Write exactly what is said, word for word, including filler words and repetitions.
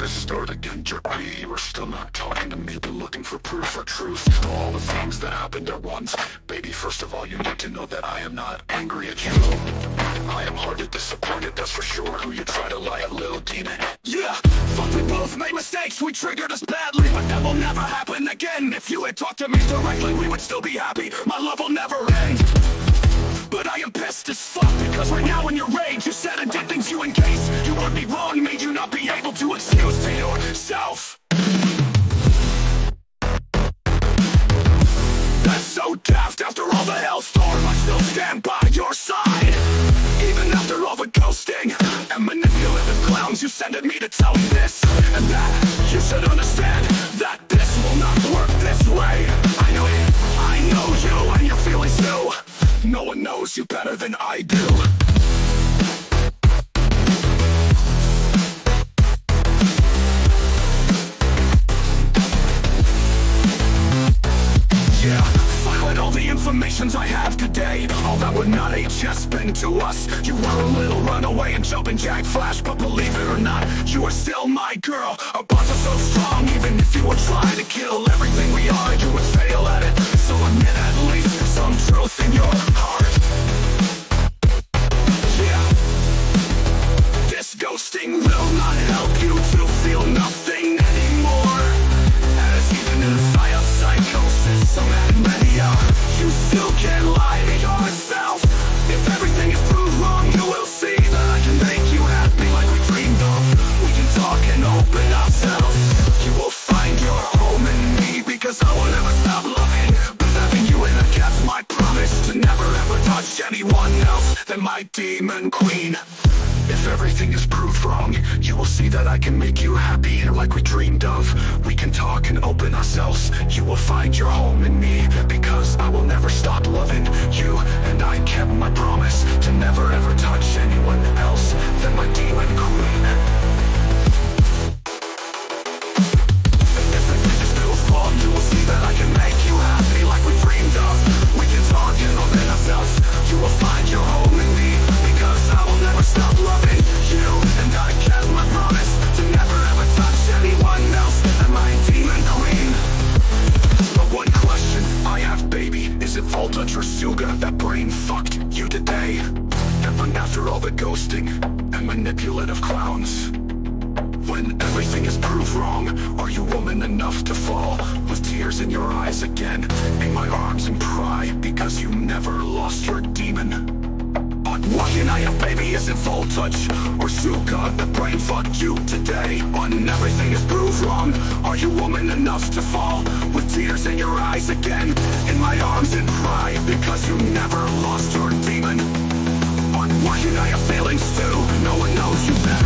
matches start again, jerky. You are still not talking to me, but looking for proof or truth to all the things that happened at once. Baby, first of all, you need to know that I am not angry at you. I am hard to disappoint, that's for sure. Who you try to lie at, little demon? Yeah, fuck, we both made mistakes, we triggered us badly, but that will never happen again. If you had talked to me directly, we would still be happy. My love will never end. But I am pissed as fuck, because right now in your rage, you said and did things you encased. You would be wrong, made you not be able to excuse to yourself. That's so daft, after all the hellstorm, I still stand by your side. Even after all the ghosting and manipulative clowns you sent at me to tell me this and that, you should understand that this will not work this way. I know it, I know you, and your feelings too. No one knows you better than I do. Yeah, silent all the informations I have today. All that would not have just been to us. You were a little runaway and jumping jack flash, but believe it or not, you are still my girl. Our bonds are so strong, even if you were trying to kill everything we are, you would fail at it. So admit at least some truth in your heart. Yeah, this ghosting will not help you to feel nothing anymore. As even in a sigh of psychosis, some amnesia, you still can't lie to yourself. If everything is proved wrong, you will see that I can make you happy like we dreamed of. We can talk and open ourselves. You will find your home in me, because I will never stop loving. I promise to never ever touch anyone else than my demon queen. If everything is proved wrong, you will see that I can make you happy like we dreamed of. We can talk and open ourselves. You will find your home in me, because I will never stop loving you. And I kept my promise to never ever touch anyone else than my demon queen. You will see that I can make you happy like we dreamed of. We can talk and open ourselves. You will find your home in me, because I will never stop loving you. And I kept my promise to never ever touch anyone else than my demon queen. But one question I have, baby, is it Voltage or Suga that brain fucked you today? That went after all the ghosting and manipulative clowns. When everything is proved wrong, are you woman enough to fall with tears in your eyes again in my arms and cry, because you never lost your demon? But what can I have, baby? Is it Voltage or Suga that brain fucked you today? When everything is proved wrong, are you woman enough to fall with tears in your eyes again in my arms and cry, because you never lost your demon? But what can I have feelings too? No one knows you better.